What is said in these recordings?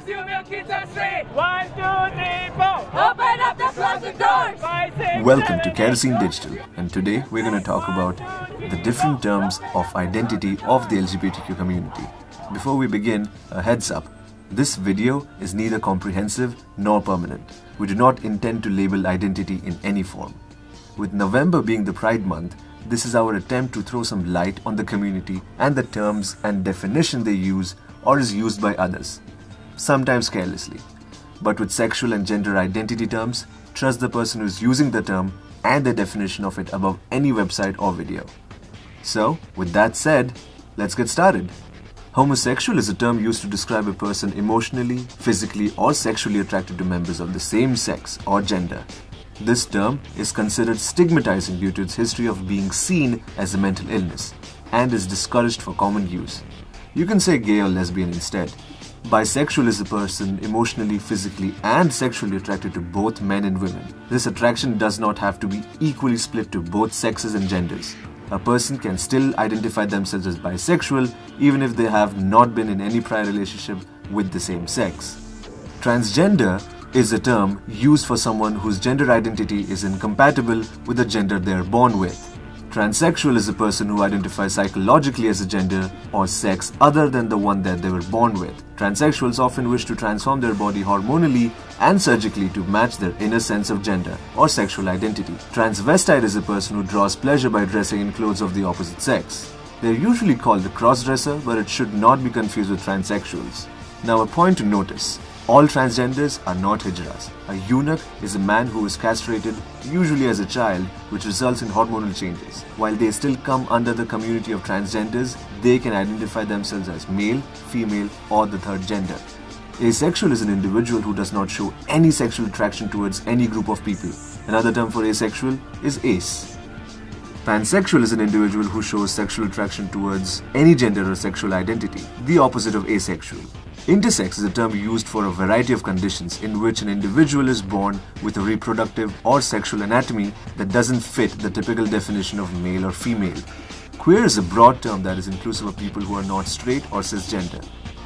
promise you will keep us straight. 1, 2, 3, 4. Open up the closet doors. 5, 6, Welcome to Kerosene Digital, and today we're going to talk about the different terms of identity of the LGBTQ community. Before we begin, a heads up. This video is neither comprehensive nor permanent. We do not intend to label identity in any form. With November being the Pride Month, this is our attempt to throw some light on the community and the terms and definition they use or is used by others, sometimes carelessly. But with sexual and gender identity terms, trust the person who's using the term and the definition of it above any website or video. So, with that said, let's get started. Homosexual is a term used to describe a person emotionally, physically, or sexually attracted to members of the same sex or gender. This term is considered stigmatizing due to its history of being seen as a mental illness and is discouraged for common use. You can say gay or lesbian instead. Bisexual is a person emotionally, physically, and sexually attracted to both men and women. This attraction does not have to be equally split to both sexes and genders. A person can still identify themselves as bisexual even if they have not been in any prior relationship with the same sex. Transgender is a term used for someone whose gender identity is incompatible with the gender they are born with. Transsexual is a person who identifies psychologically as a gender or sex other than the one that they were born with. Transsexuals often wish to transform their body hormonally and surgically to match their inner sense of gender or sexual identity. Transvestite is a person who draws pleasure by dressing in clothes of the opposite sex. They are usually called a cross-dresser, but it should not be confused with transsexuals. Now, a point to notice. All transgenders are not hijras. A eunuch is a man who is castrated, usually as a child, which results in hormonal changes. While they still come under the community of transgenders, they can identify themselves as male, female, or the third gender. Asexual is an individual who does not show any sexual attraction towards any group of people. Another term for asexual is ace. Pansexual is an individual who shows sexual attraction towards any gender or sexual identity, the opposite of asexual. Intersex is a term used for a variety of conditions in which an individual is born with a reproductive or sexual anatomy that doesn't fit the typical definition of male or female. Queer is a broad term that is inclusive of people who are not straight or cisgender.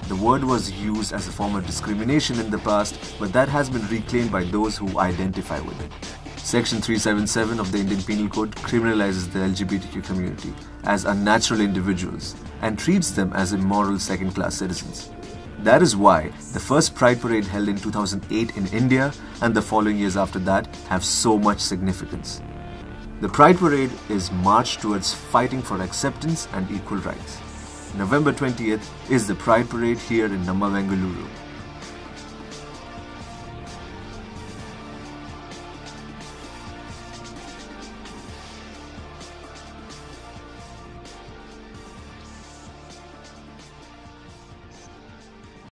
The word was used as a form of discrimination in the past, but that has been reclaimed by those who identify with it. Section 377 of the Indian Penal Code criminalizes the LGBTQ community as unnatural individuals and treats them as immoral second-class citizens. That is why the first Pride Parade held in 2008 in India and the following years after that have so much significance. The Pride Parade is marched towards fighting for acceptance and equal rights. November 20th is the Pride Parade here in Namma Bengaluru.